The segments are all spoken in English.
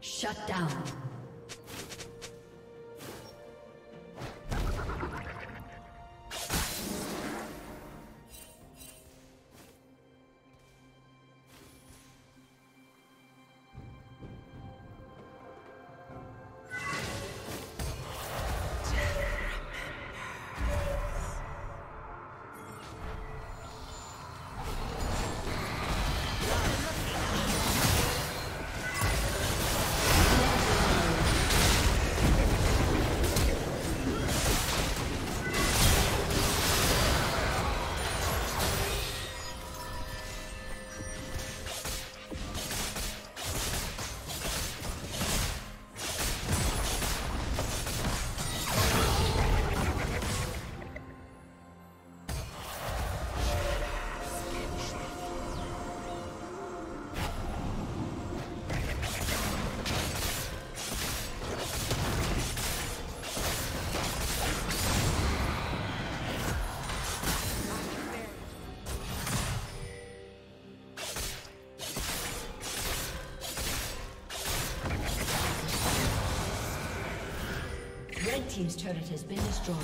Shut down. Red team's turret has been destroyed.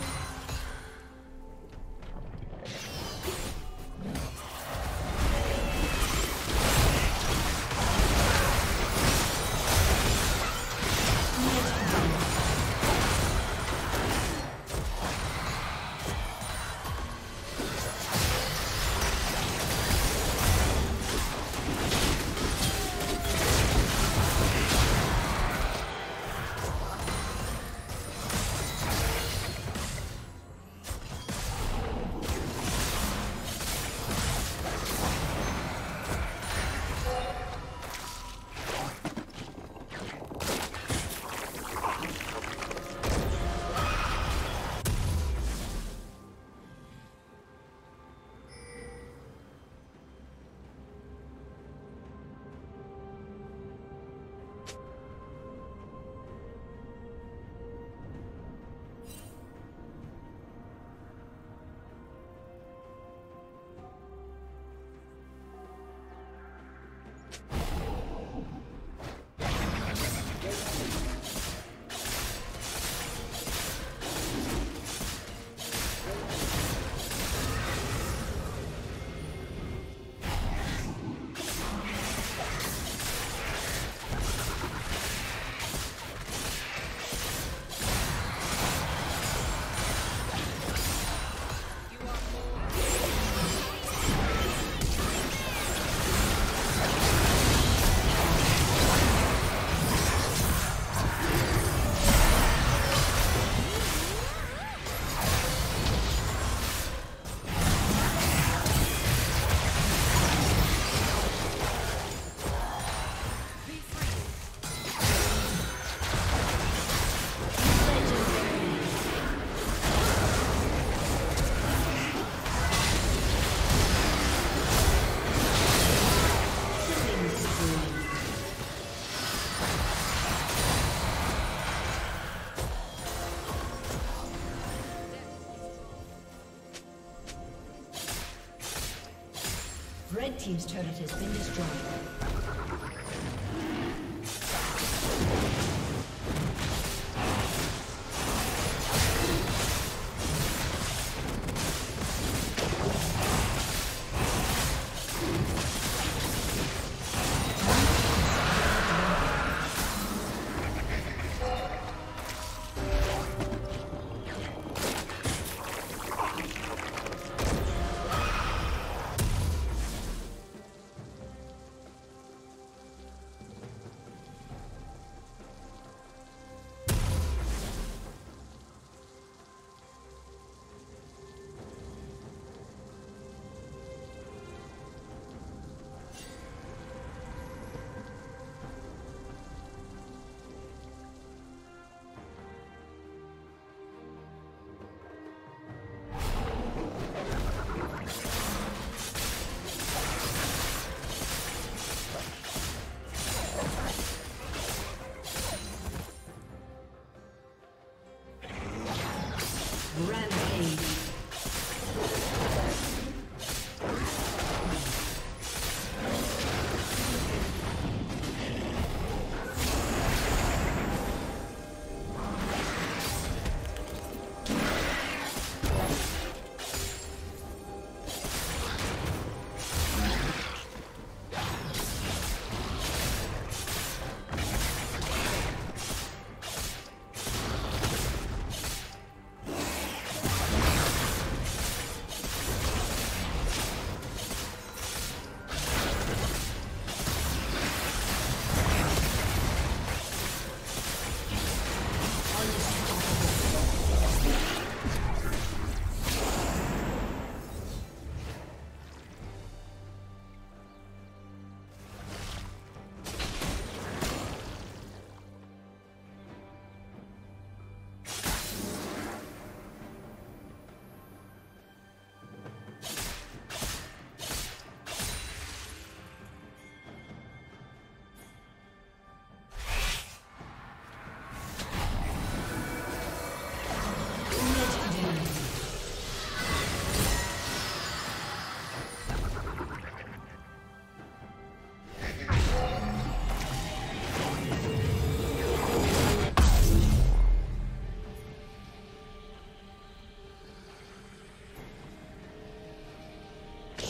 Red team's turret has been destroyed.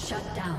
Shut down.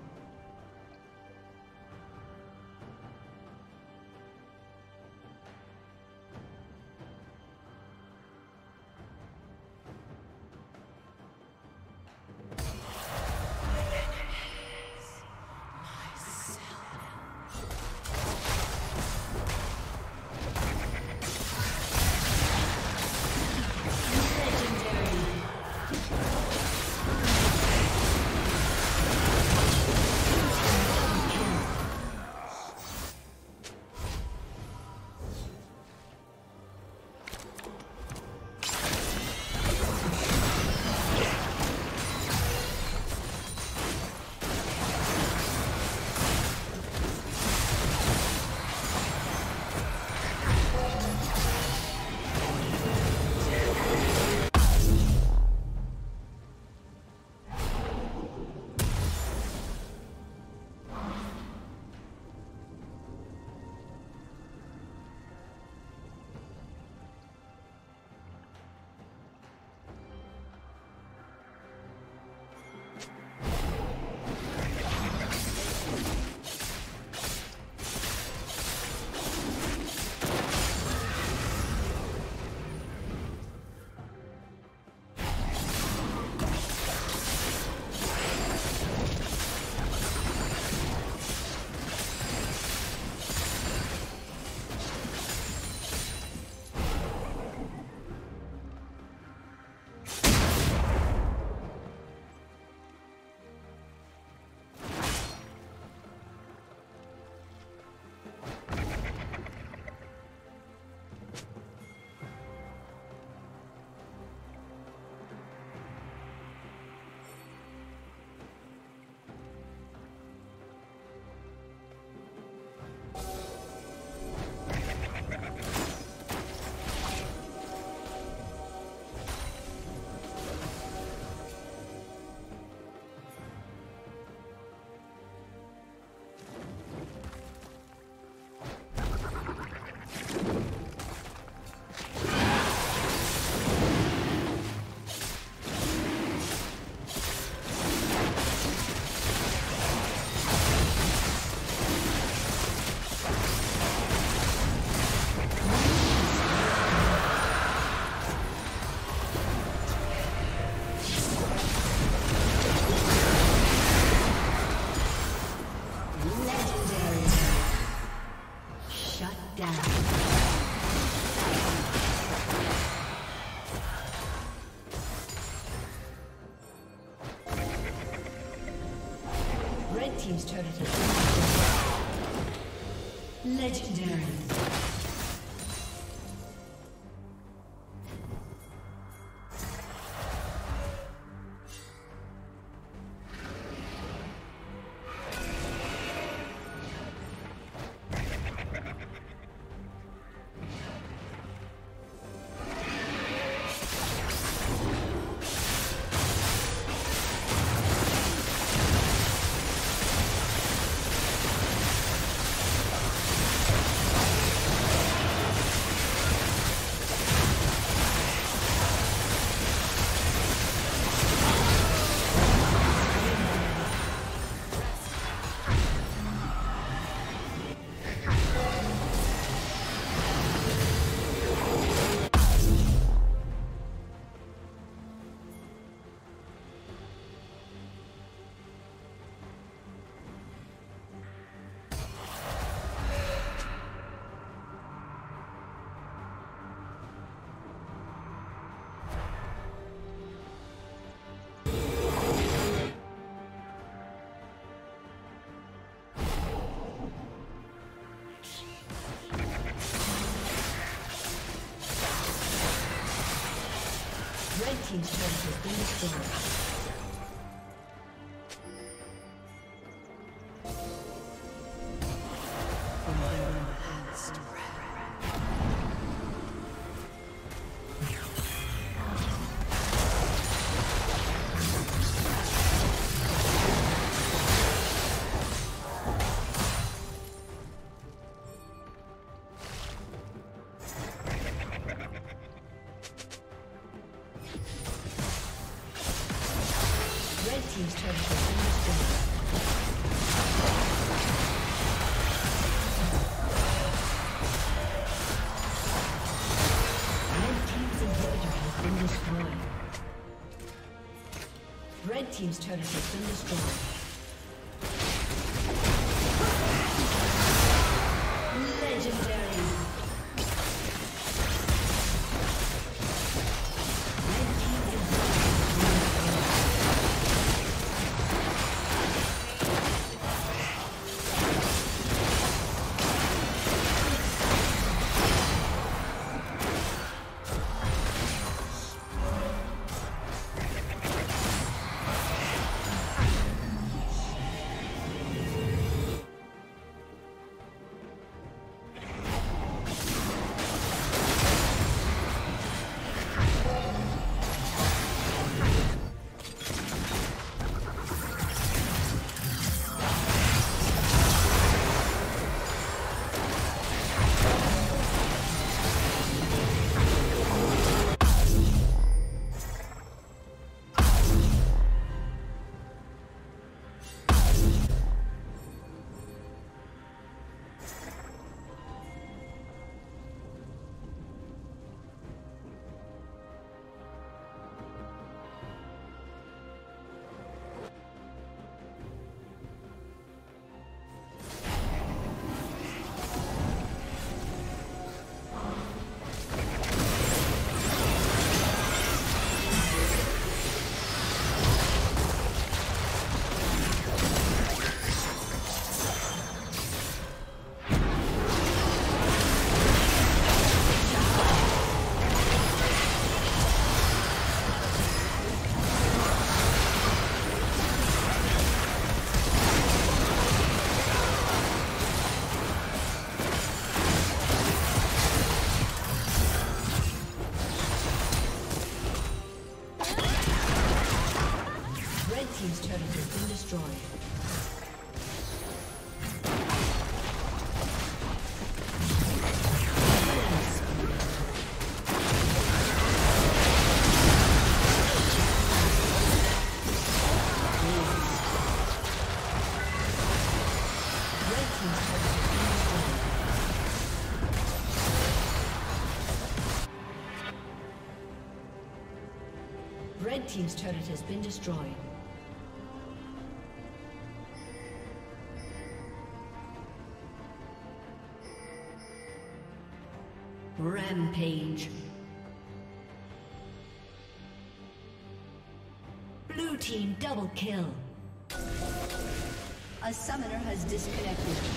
Team's turret has been destroyed. Legendary. Team's turret has been destroyed. team's turret has been destroyed. Red team's turret has been destroyed. Rampage. Blue team double kill. A summoner has disconnected.